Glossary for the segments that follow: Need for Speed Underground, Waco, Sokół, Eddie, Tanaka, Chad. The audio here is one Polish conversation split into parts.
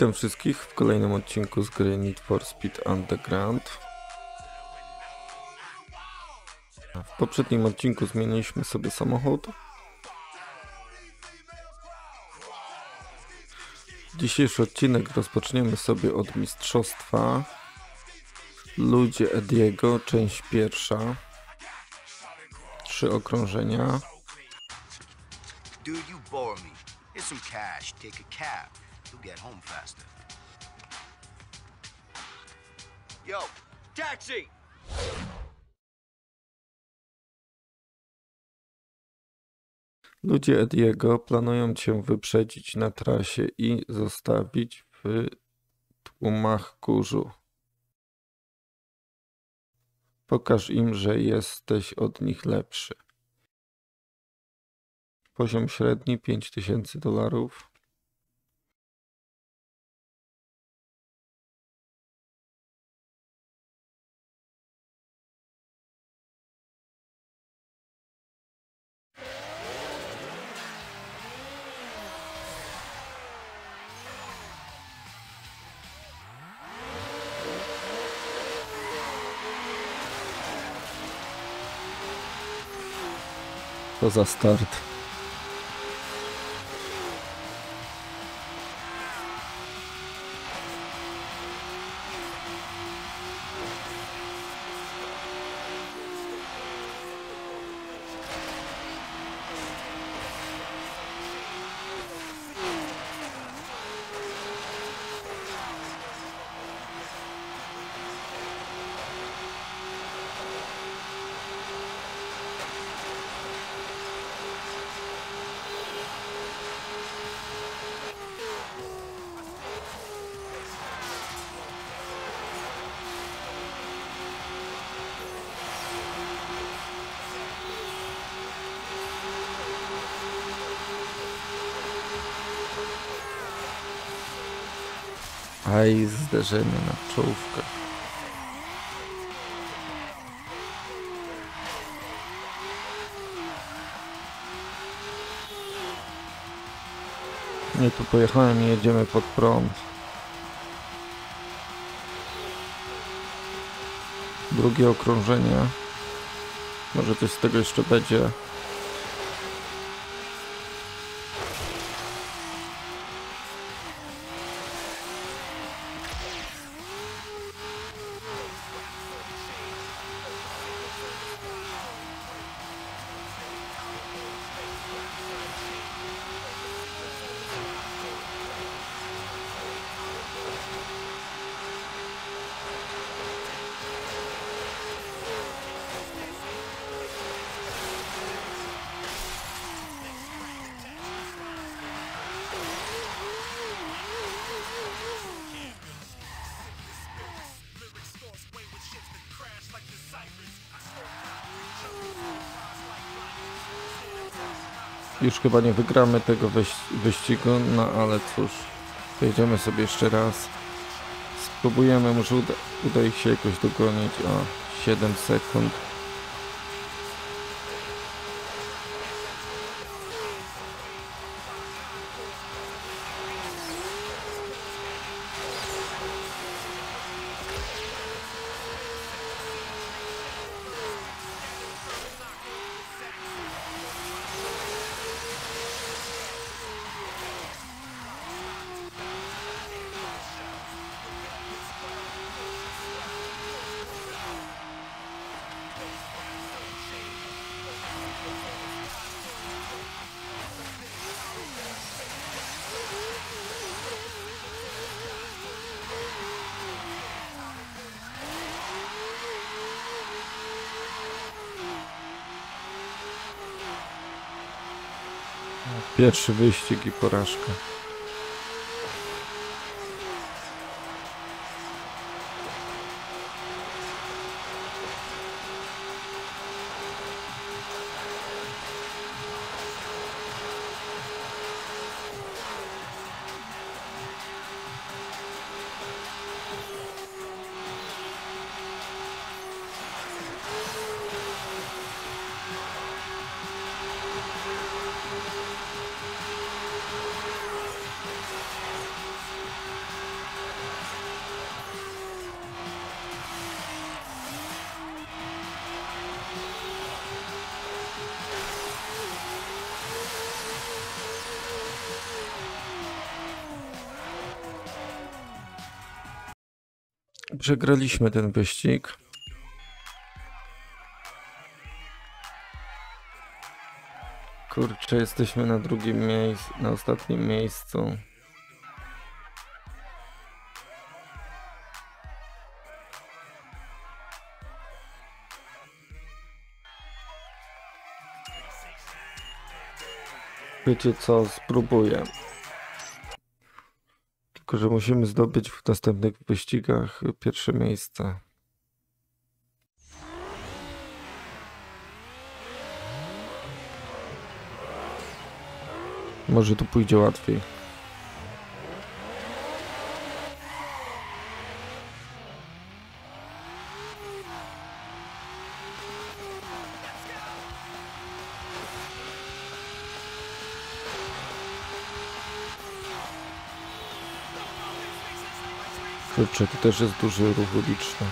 Witam wszystkich w kolejnym odcinku z gry Need for Speed Underground. W poprzednim odcinku zmieniliśmy sobie samochód. Dzisiejszy odcinek rozpoczniemy sobie od mistrzostwa Ludzie Eddiego, część pierwsza. 3 okrążenia. Ludzie Eddiego planują cię wyprzedzić na trasie i zostawić w tłumach kurzu. Pokaż im, że jesteś od nich lepszy. Poziom średni $5000. To za start. A i zderzenie na czołówkę. Nie, tu pojechałem i jedziemy pod prąd. Drugie okrążenie. Może coś z tego jeszcze będzie. Już chyba nie wygramy tego wyścigu, no ale cóż, pojedziemy sobie jeszcze raz. Spróbujemy, może uda ich się jakoś dogonić o 7 sekund. Pierwszy wyścig i porażka. Przegraliśmy ten wyścig. Kurczę, jesteśmy na drugim miejscu, na ostatnim miejscu. Wiecie co, spróbuję. Tylko że musimy zdobyć w następnych wyścigach pierwsze miejsce. Może tu pójdzie łatwiej. Kurczę, tu też jest duży ruch uliczny.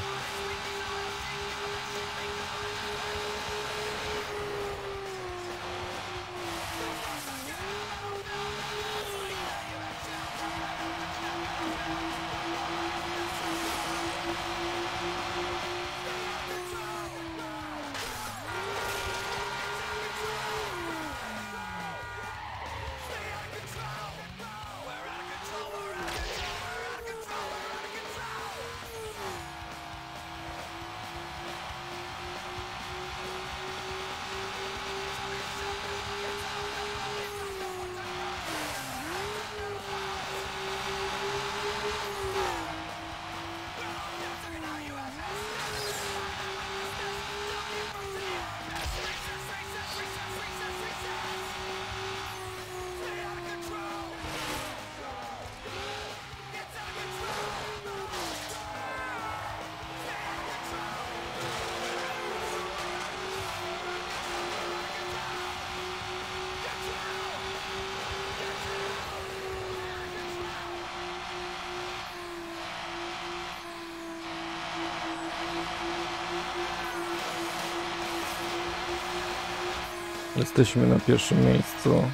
Jesteśmy na pierwszym miejscu.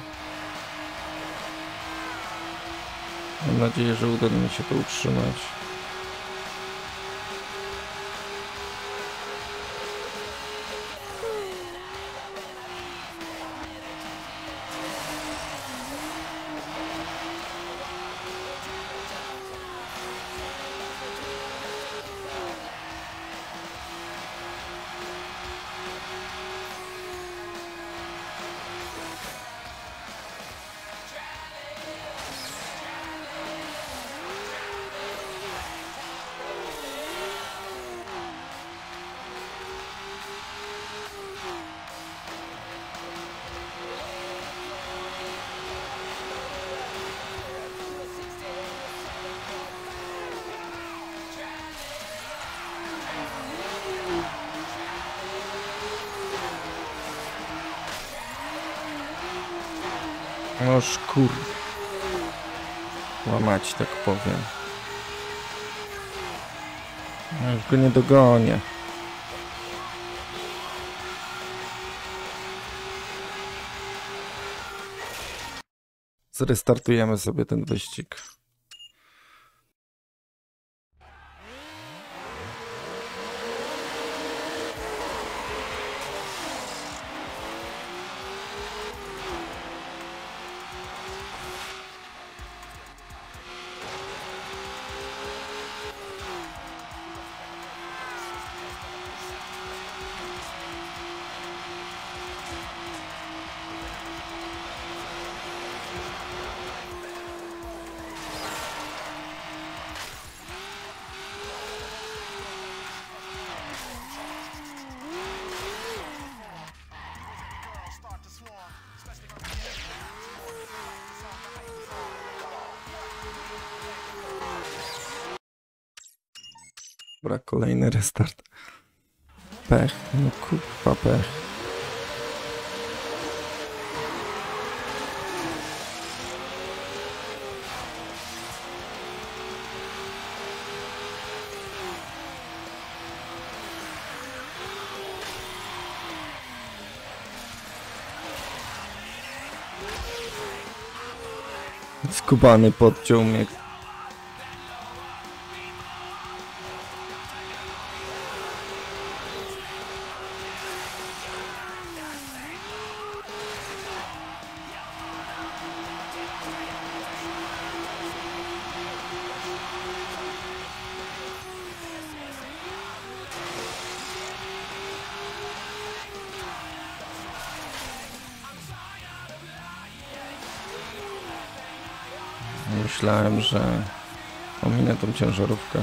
Mam nadzieję, że uda mi się to utrzymać. Noż kur... łamać, tak powiem. Ja już go nie dogonię. Zrestartujemy sobie ten wyścig. Dobra, kolejny restart. Pech, no kurwa pech. Skubany podciął mnie. myślałem, że ominę tą ciężarówkę.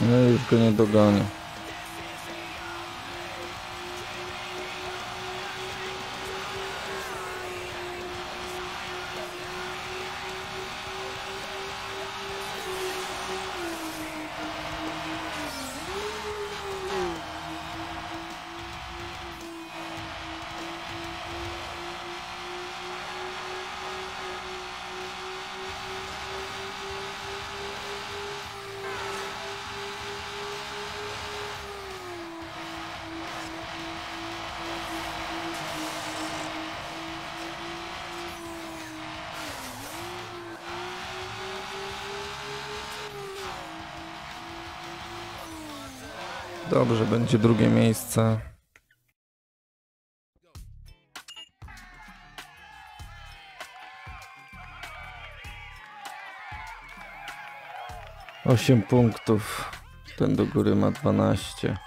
No już go nie dogonię. Dobrze, będzie drugie miejsce. Osiem punktów. Ten do góry ma 12.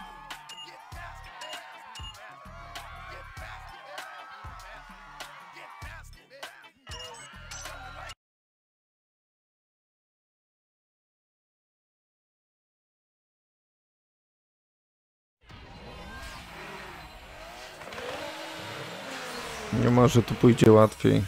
Nie ma, że tu pójdzie łatwiej.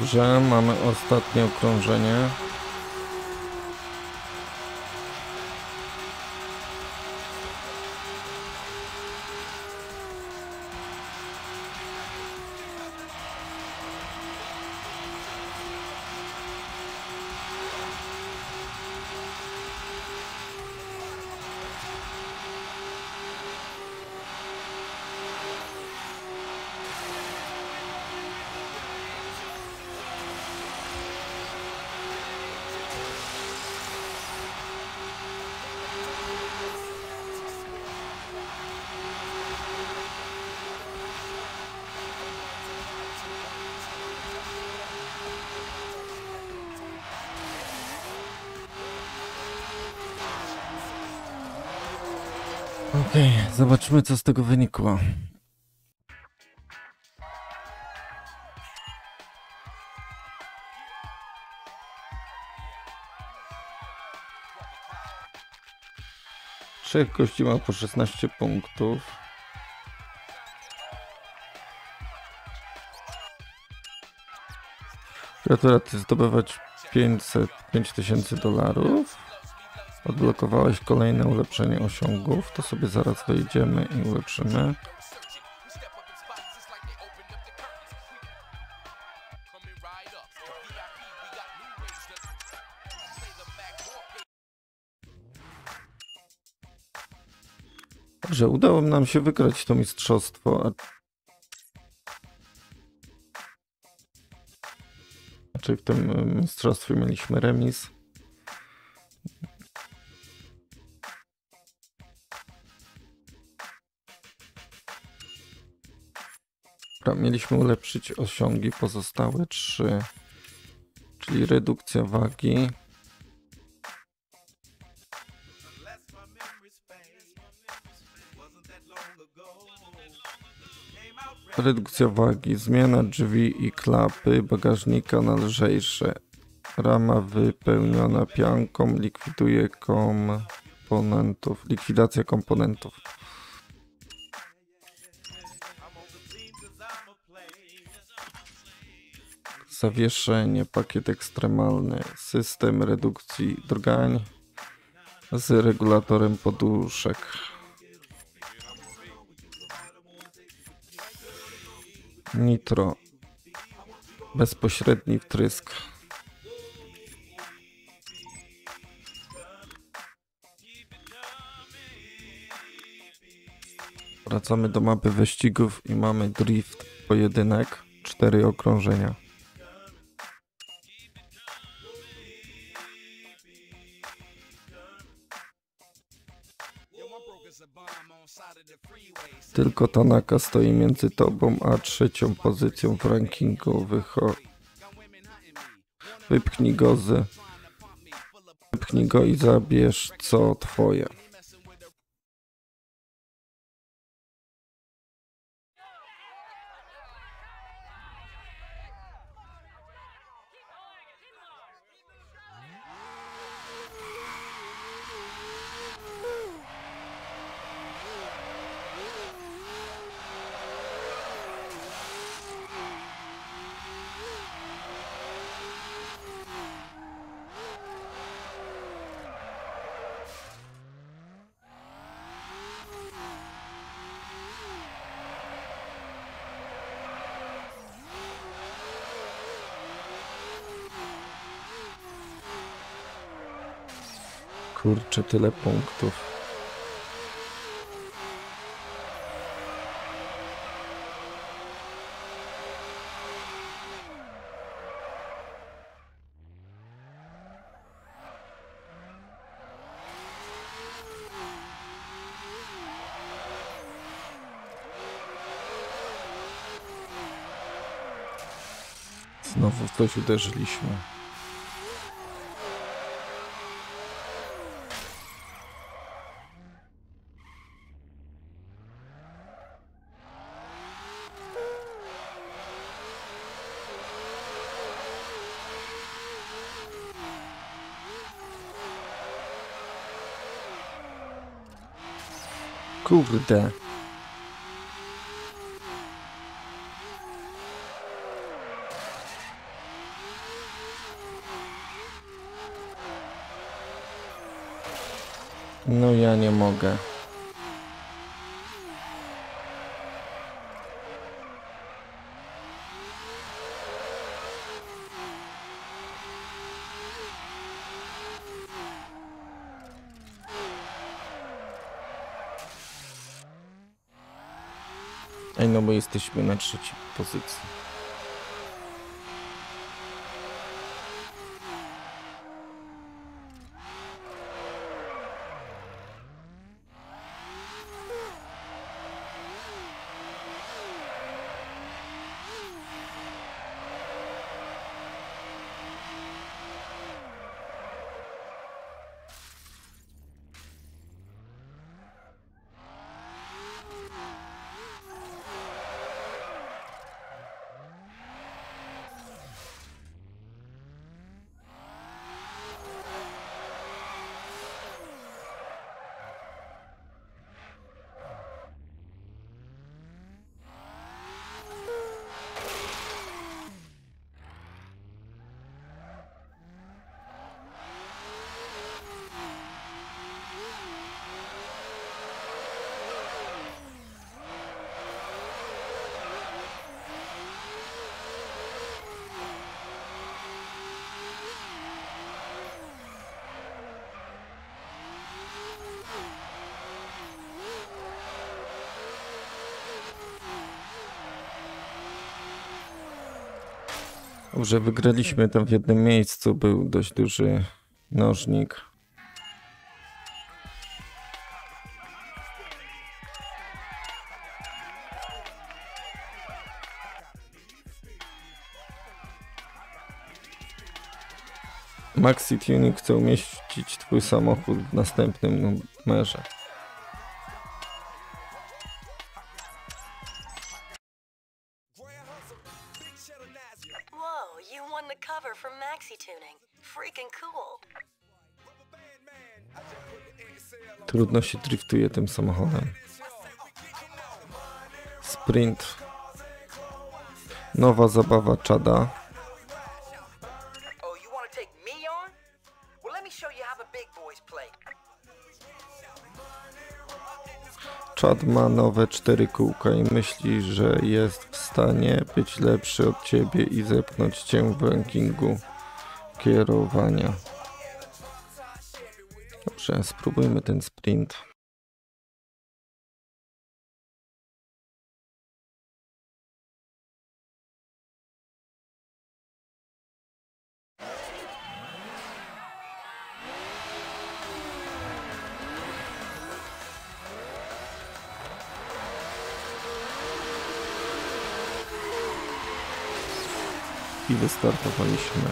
Dobrze, mamy ostatnie okrążenie. Okej, zobaczmy, co z tego wynikło. Trzech gości ma po 16 punktów. Gratulacje, zdobywać $5000. Odblokowałeś kolejne ulepszenie osiągów, to sobie zaraz wejdziemy i ulepszymy. Dobrze, udało nam się wygrać to mistrzostwo. Znaczy w tym mistrzostwie mieliśmy remis. Mieliśmy ulepszyć osiągi pozostałe 3, czyli redukcja wagi. Redukcja wagi, zmiana drzwi i klapy bagażnika na lżejsze. Rama wypełniona pianką, likwiduje komponentów, likwidacja komponentów. Zawieszenie, pakiet ekstremalny, system redukcji drgań z regulatorem poduszek. Nitro, bezpośredni wtrysk. Wracamy do mapy wyścigów i mamy drift pojedynek, 4 okrążenia. Tylko Tanaka stoi między tobą a 3. pozycją w rankingu. Wypchnij go i zabierz co twoje. Kurczę, tyle punktów. Znowu w coś uderzyliśmy. Kurde. No ja nie mogę. No bo jesteśmy na 3. pozycji. Dobrze, wygraliśmy tam w jednym miejscu, był dość duży nożnik. Maxi Tuning chce umieścić twój samochód w następnym numerze. Trudno się driftuje tym samochodem. Sprint. Nowa zabawa Chada. Chad ma nowe 4 kółka i myśli, że jest w stanie być lepszy od ciebie i zepchnąć cię w rankingu kierowania. Dobrze, spróbujmy ten sprint. I wystartowaliśmy.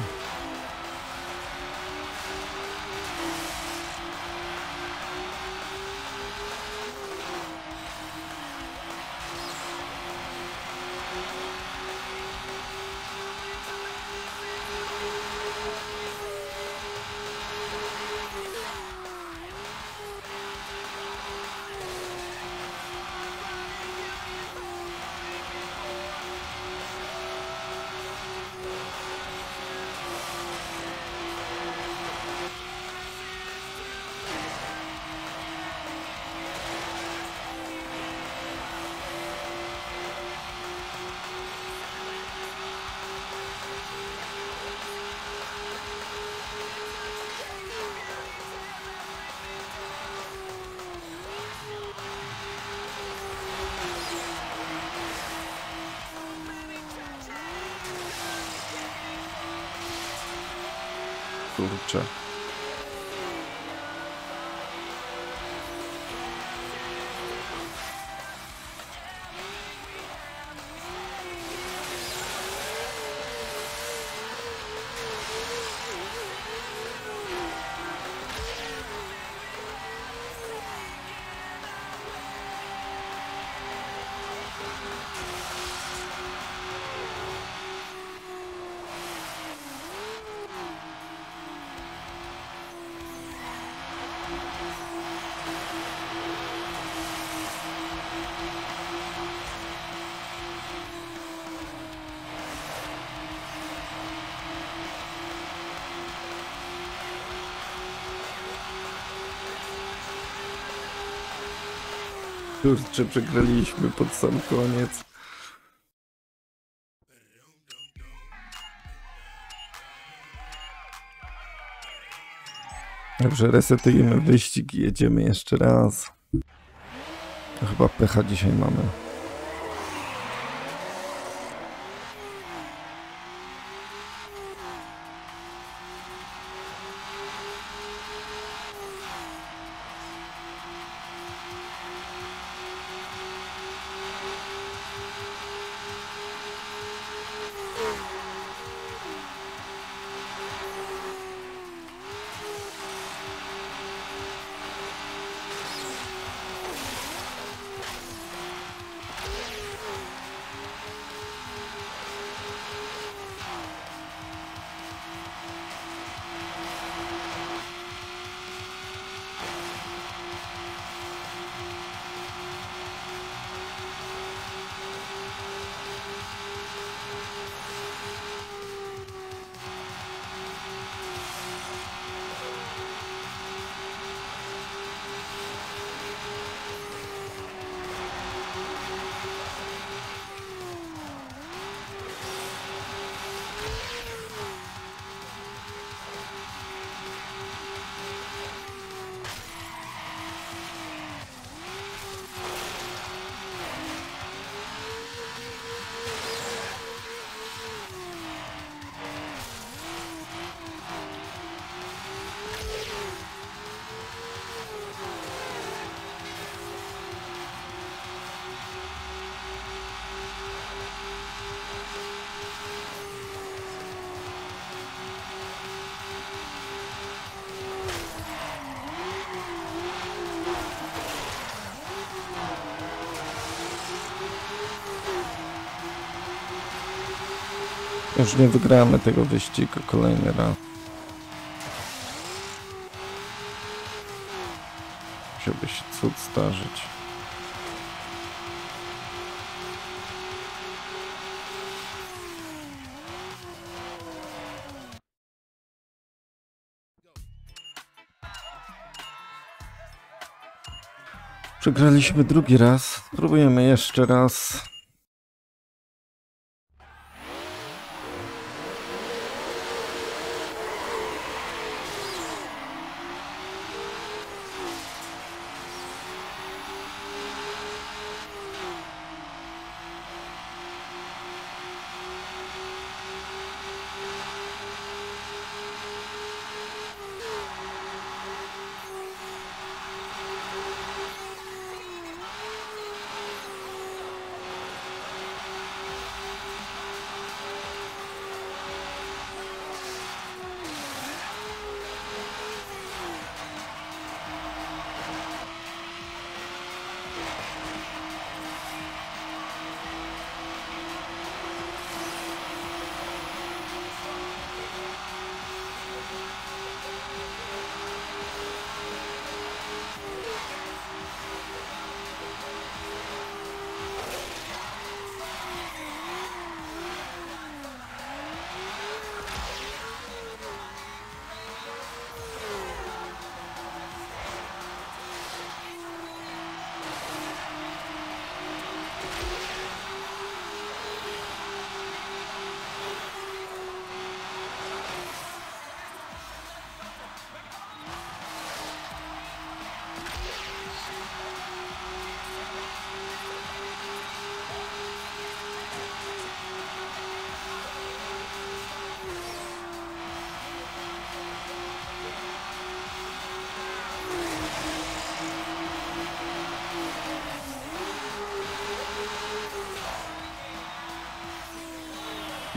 Kurczę. Kurczę, przegraliśmy pod sam koniec. Dobrze, resetujemy wyścig i jedziemy jeszcze raz. Chyba pecha dzisiaj mamy. Już nie wygramy tego wyścigu kolejny raz. Musiałby się cud zdarzyć. Przegraliśmy drugi raz. Spróbujemy jeszcze raz.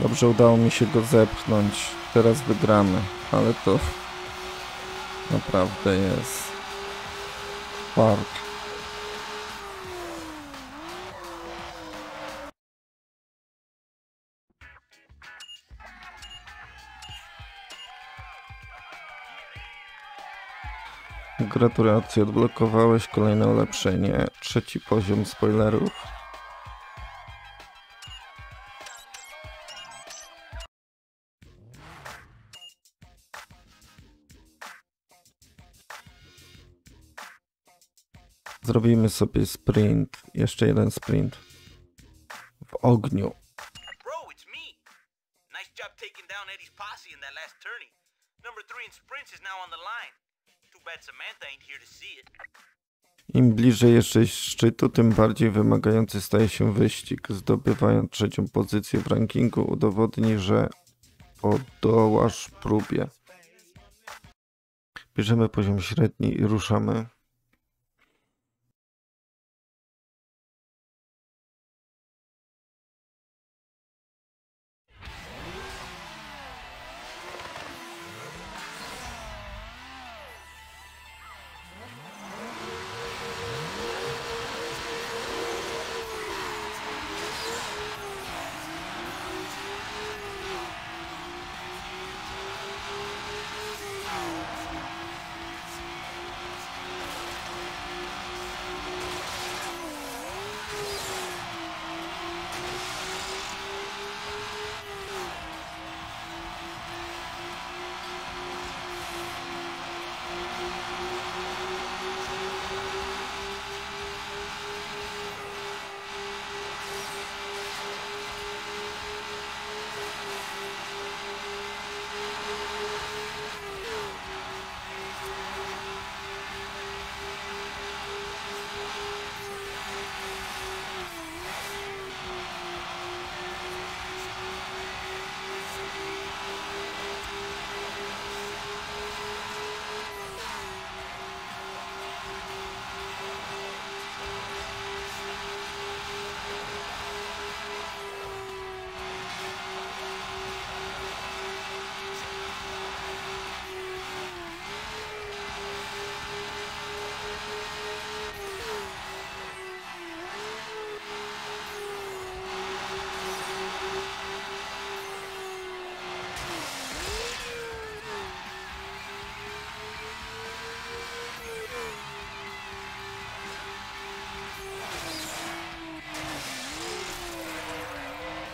Dobrze, udało mi się go zepchnąć. Teraz wygramy, ale to naprawdę jest fart. Gratulacje, odblokowałeś kolejne ulepszenie. 3. poziom spoilerów. Zrobimy sobie sprint. Jeszcze jeden sprint. W ogniu. Bro, it's me. Nice job taking down Eddie's posse in that last tourney. Number 3 in sprints is now on the line. Too bad Samantha ain't here to see it. Im bliżej jeszcze szczytu, tym bardziej wymagający staje się wyścig. Zdobywając 3. pozycję w rankingu, udowodni, że podołasz próbie. Bierzemy poziom średni i ruszamy.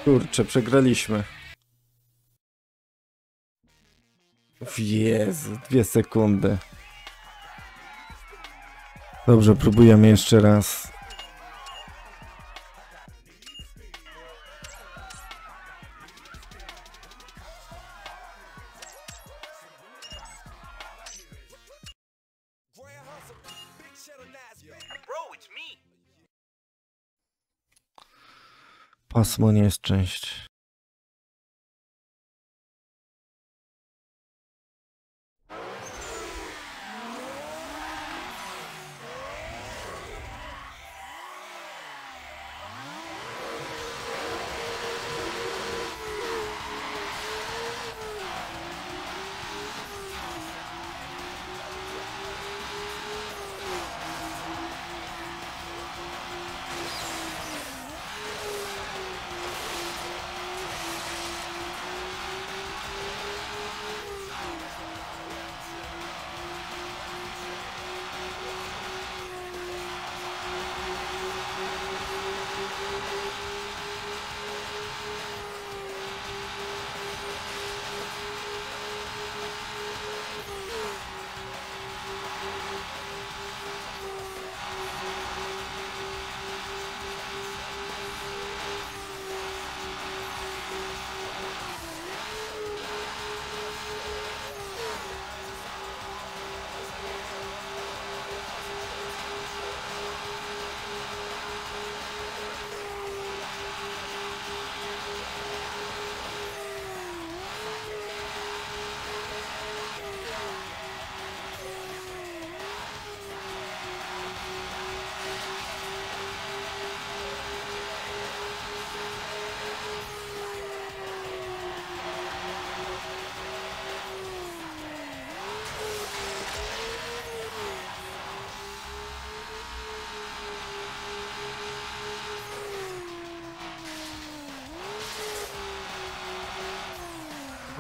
Kurczę, przegraliśmy. Jezu, 2 sekundy. Dobrze, próbujemy jeszcze raz. Pasmo nieszczęść.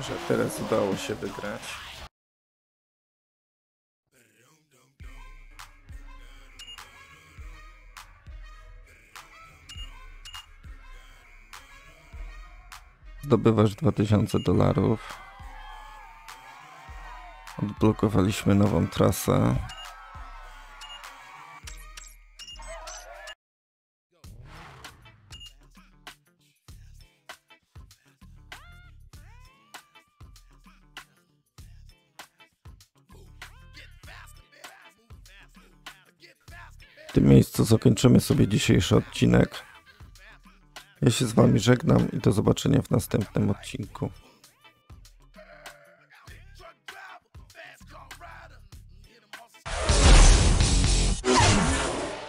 Że teraz udało się wygrać. Zdobywasz $2000. Odblokowaliśmy nową trasę. W tym miejscu zakończymy sobie dzisiejszy odcinek. Ja się z wami żegnam i do zobaczenia w następnym odcinku.